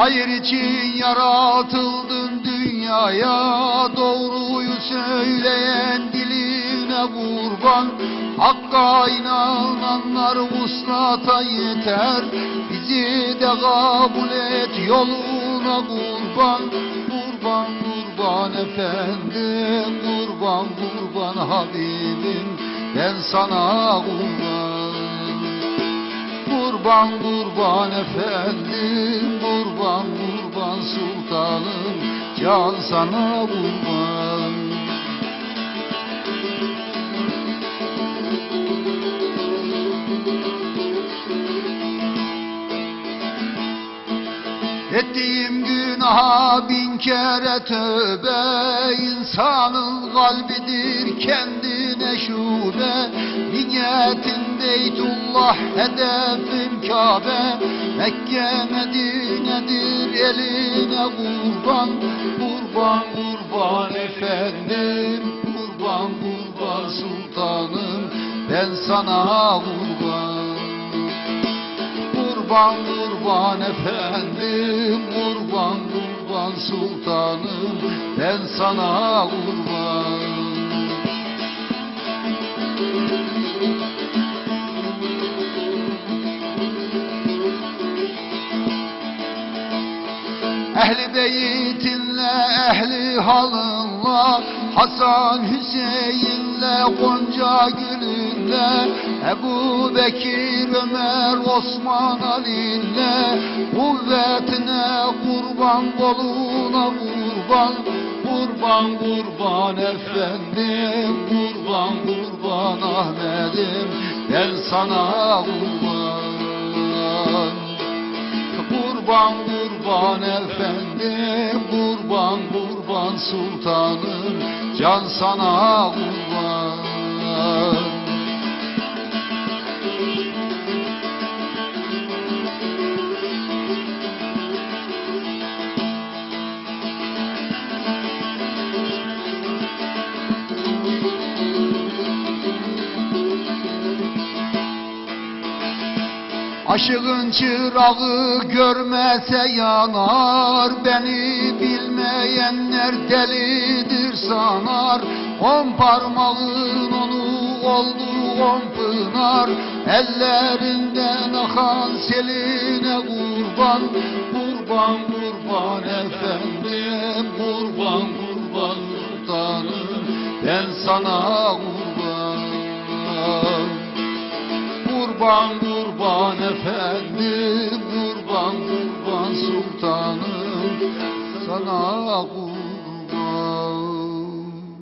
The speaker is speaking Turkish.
Hayır için yaratıldın dünyaya, doğruyu söyleyen diline kurban. Hakka inananlar vuslata yeter, bizi de kabul et yoluna kurban. Kurban kurban efendim, kurban kurban Habibim, ben sana kurban. Kurban kurban efendim, kurban kurban sultanım, can sana kurban. Ettiğim günaha bin kere tövbe, insanın kalbidir kendine şube. Niyetim Beytullah, hedefim Kabe, Mekke Medine'dir eline kurban. Kurban kurban efendim, kurban kurban sultanım, ben sana kurban. Kurban kurban efendim, kurban kurban sultanım, ben sana kurban. Ehli beytinle, ehli halınla, Hasan Hüseyin'le, Gonca Gül'ünle, Ebu Bekir, Ömer, Osman Ali'yle, kuvvetine kurban, koluna kurban. Kurban kurban efendim, kurban kurban Ahmet'im, ben sana kurban. Kurban kurban efendim, kurban kurban sultanım, can sana kurban. Aşığın çırağı görmese yanar, beni bilmeyenler delidir sanar. On parmağın onu oldu on pınar, ellerinden akan seline kurban. Kurban kurban efendim, kurban kurban sultanım, ben sana kurban. Kurban kurban efendim, kurban kurban sultanım, sana kurban.